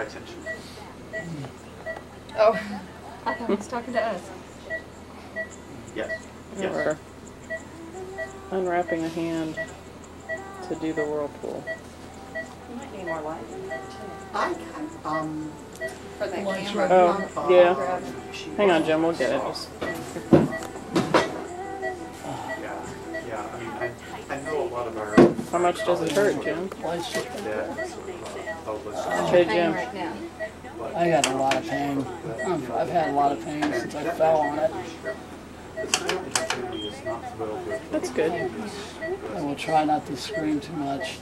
my attention. Oh, I thought he was talking to us. Yes. Yes. Or unwrapping a hand to do the whirlpool. You might need more light. I can, for the camera. Oh, yeah. Hang on, Jim. We'll get it. Yeah. I mean, I know a lot of our. How much does it hurt, Jim? Hey, Jim. I got a lot of pain. I've had a lot of pain since I fell on it. That's good. I will try not to scream too much.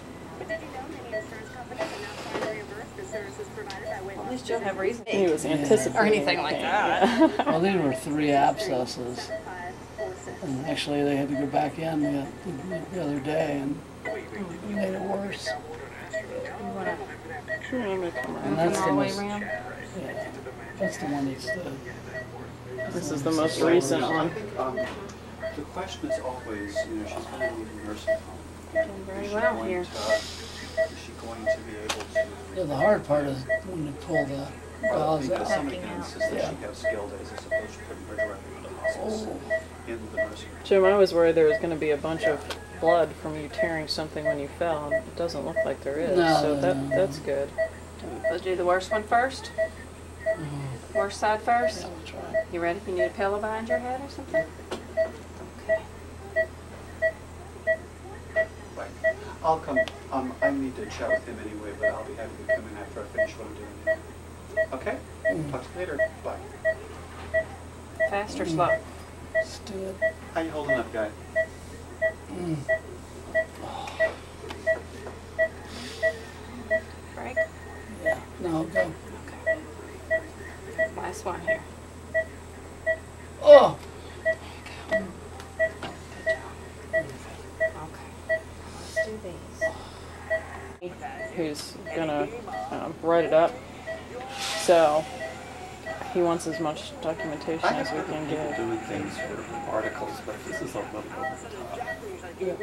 At least you'll have reason. He was anticipating. Or anything like that. Well, these were 3 abscesses. And actually, they had to go back in the other day, and you made it worse. And that's the most, that's the one that's the... This is the most recent one. The question is always, you know, she's going to leave a nursing home. Very well here. Is she going to be able to... Yeah, the hard part is when you pull the balls out. Somebody can insist that she have skill days as opposed to putting her directly into the hospital. Jim, I was worried there was going to be a bunch of blood from you tearing something when you fell. It doesn't look like there is, so that's good. Let's do the worst one first. Worst side first. You ready? You need a pillow behind your head or something? Okay. Right. I'll come. I need to chat with him anyway, but I'll be happy to come in after I finish what I'm doing. Okay? Talk to you later. Bye. Fast or slow? Stupid. How you holding up, guy? Oh. Break? Yeah. No, go. Okay. Last one here. Oh! There you go. Good job. Okay. Let's do these. Who's gonna write it up. So... He wants as much documentation as we can get. Doing things for articles, but this is a little bit.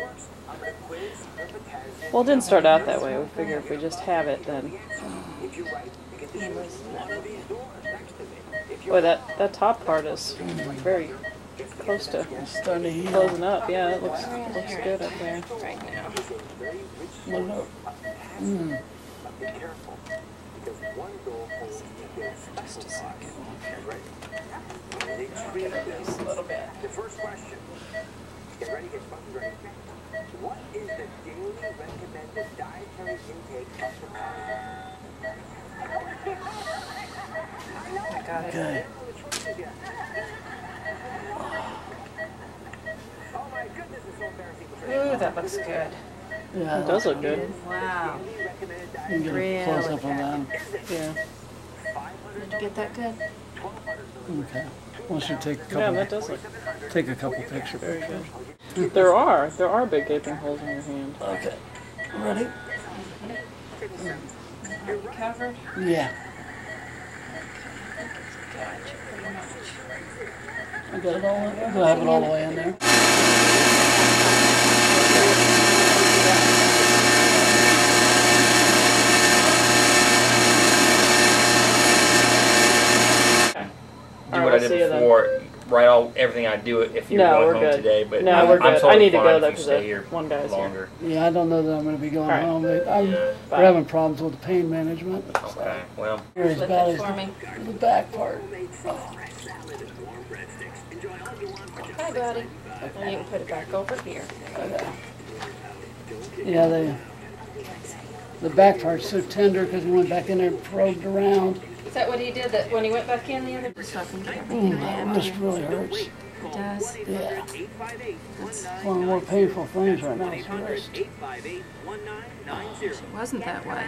Well, it didn't start out that way. We figure if we just have it, then. Boy, that top part is very close to closing up. Yeah, it looks good up there right now. Mm. Just a second. This a little bit. The first question. Get ready, get fucking ready. What is the daily recommended dietary intake of the body? I got it. Okay. Oh my goodness, it's so embarrassing. Ooh, that looks good. Yeah, it does look good. Wow. You can get close up on that. Yeah. Did you get that good? Okay. Once you take a couple. Yeah, that does look. Take a couple pictures. Very good. There are big gaping holes in your hand. Okay. Ready? Are you covered? Yeah. I got it all in there. I have it all the way in there. Do what I did before. Write all everything I do if you're going home today. But no, we're good. I need to go though because one guy's here. Yeah, I don't know that I'm going to be going home. We're having problems with the pain management. Okay, well. Here's the back part. Hi, buddy. And you can put it back over here. Okay. Yeah, the back part's so tender because we went back in there and probed around. Is that what he did? That when he went back in the other stuff? This really hurts. It does. Yeah. That's one of the more painful things right now. It wasn't that way.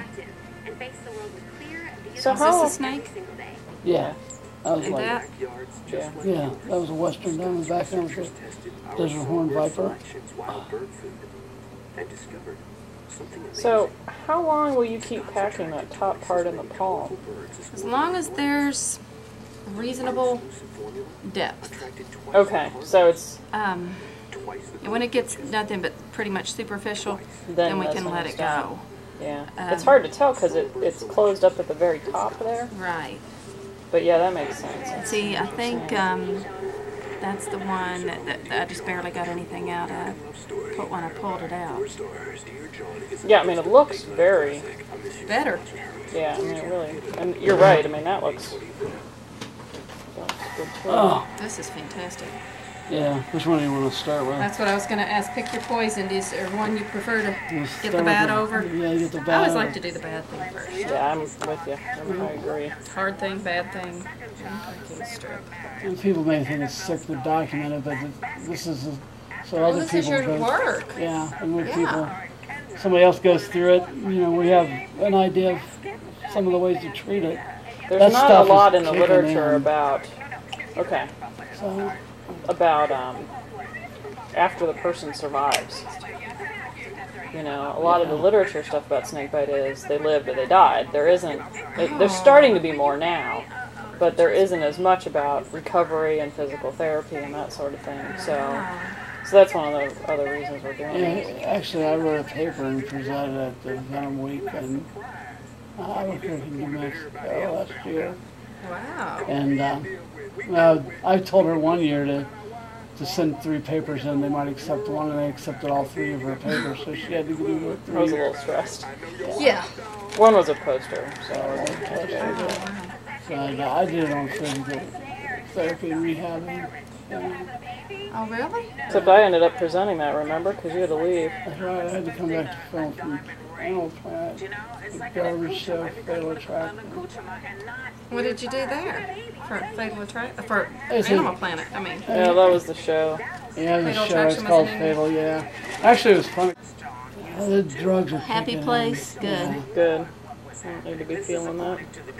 So how is this a snake? Yeah. I was like that? Yeah. That was a western down in the back there with a desert horned viper. So, how long will you keep packing that top part in the palm? As long as there's reasonable depth. Okay, so it's... and when it gets nothing but pretty much superficial, then we can let it go. Yeah, it's hard to tell because it's closed up at the very top there. Right. But yeah, that makes sense. See, I think that's the one that I just barely got anything out of. But when I pulled it out. Yeah, I mean, it looks very... better. Yeah, I mean, it really... And you're right, I mean, that looks... That's good too. Oh. This is fantastic. Yeah, which one do you want to start with? That's what I was going to ask. Pick your poison. Is there one you prefer to get the bad over? Yeah, get the bad over. I always like to do the bad thing first. Yeah, I'm with you. I agree. Hard thing, bad thing. And people may think it's strictly documented, but this is so other people. This is your work. Yeah, and when people, somebody else goes through it, you know, we have an idea of some of the ways to treat it. There's not a lot in the literature about. Okay. So. About after the person survives. You know, a lot of the literature stuff about snakebite is they lived or they died. There isn't, there's starting to be more now, but there isn't as much about recovery and physical therapy and that sort of thing. So that's one of the other reasons we're doing it. Actually, I wrote a paper and presented it at the Venom Week, and I was working in Mexico last year. Wow. And I told her one year to send 3 papers in. They might accept one, and they accepted all 3 of her papers, so she had to do 3. I was a little stressed. Yeah. One was a poster, so I did it on physical therapy and rehab. Oh, really? Except I ended up presenting that, remember? Because you had to leave. That's right. I had to come back to film from Animal Planet, the garbage show, Fatal Attraction. What did you do there? For Fatal Attraction? For Animal Planet, I mean. Yeah, that was the show. Yeah, the show. It's called Fatal, yeah. Actually, it was funny. The drugs were happy place? Good. Yeah. Good. I don't need to be feeling that.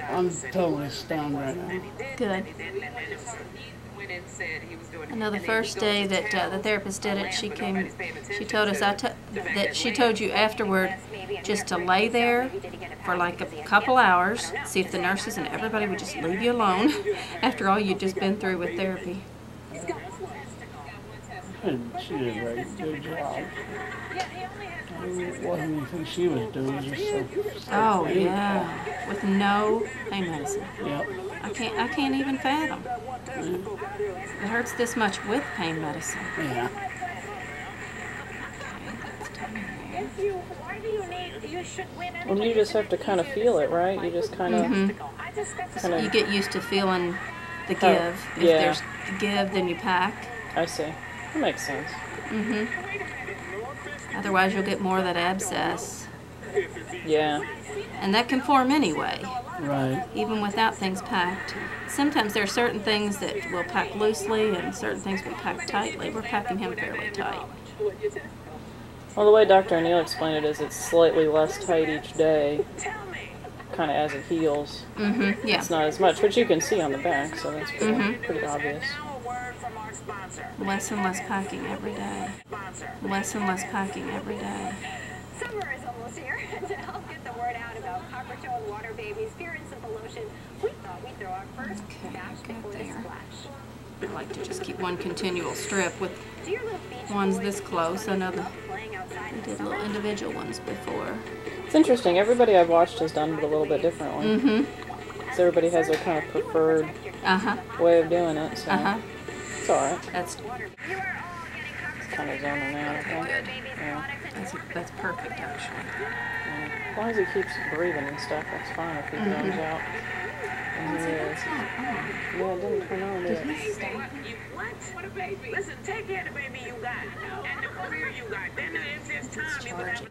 I'm totally stoned right now. Good. I know the first day that the therapist did it, she came. She told us that she told you afterward just to lay there for like a couple hours, see if the nurses and everybody would just leave you alone. After all you'd just been through with therapy. She did a good job. It wasn't anything she was doing. It was just so pain. Yeah, with no pain medicine. Yep. I can't even fathom. Yeah. It hurts this much with pain medicine. Yeah. Well, you just have to kind of feel it, right? You just kind of, you get used to feeling the give. If there's the give, then you pack. I see. That makes sense. Otherwise, you'll get more of that abscess. Yeah. And that can form anyway. Right. Even without things packed. Sometimes there are certain things that will pack loosely and certain things will pack tightly. We're packing him fairly tight. Well, the way Dr. O'Neil explained it is it's slightly less tight each day, kind of as it heals. Yeah. It's not as much, which you can see on the back, so that's pretty, pretty obvious. Less and less packing every day. Less and less packing every day. Summer is almost here, and to help get the word out about Coppertone Water Babies, Fear and Simple Lotion, we thought we'd throw our first batch before the splash. I like to just keep one continual strip with ones this close. I know we did little individual ones before. It's interesting. Everybody I've watched has done it a little bit differently. So everybody has their kind of preferred way of doing it. So. It's all right. That's kind of zoning out. Good. Yeah. That's perfect, actually. Yeah. As long as he keeps breathing and stuff, that's fine if he zones out. Yeah, it didn't turn on. Did he stop? What a baby! Listen, take care of the baby you got and the career you got. Then it's time you